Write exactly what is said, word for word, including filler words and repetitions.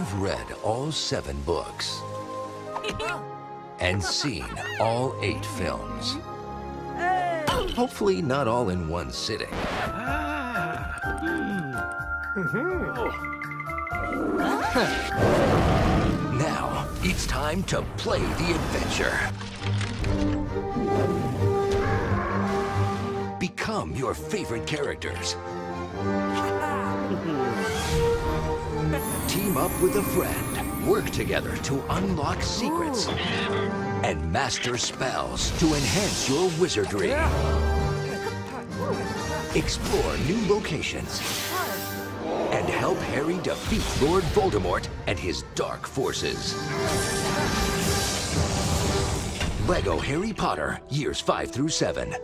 You've read all seven books and seen all eight films. Hopefully not all in one sitting. Now, it's time to play the adventure. Become your favorite characters. Team up with a friend. Work together to unlock secrets. Ooh. And master spells to enhance your wizardry. Explore new locations. And help Harry defeat Lord Voldemort and his dark forces. Lego Harry Potter, Years five through seven.